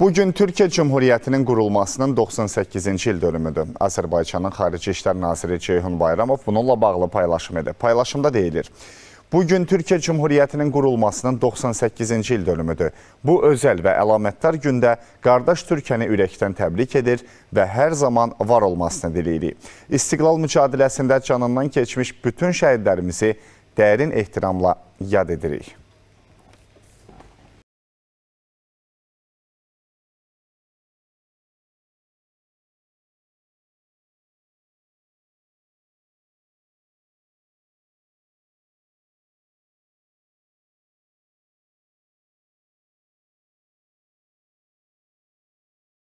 Bugün Türkiye Cumhuriyeti'nin qurulmasının 98-ci il dönümüdür. Azərbaycanın Xarici İşlər Naziri Ceyhun Bayramov bununla bağlı paylaşım edib. Paylaşımda deyilir: Bugün Türkiye Cumhuriyeti'nin qurulmasının 98-ci il dönümüdür. Bu özel və əlamətdar gündə qardaş Türkiyəni ürəkdən təbrik edir və hər zaman var olmasını diləyirik. İstiqlal mücadiləsində canından keçmiş bütün şəhidlərimizi dərin ehtiramla yad edirik.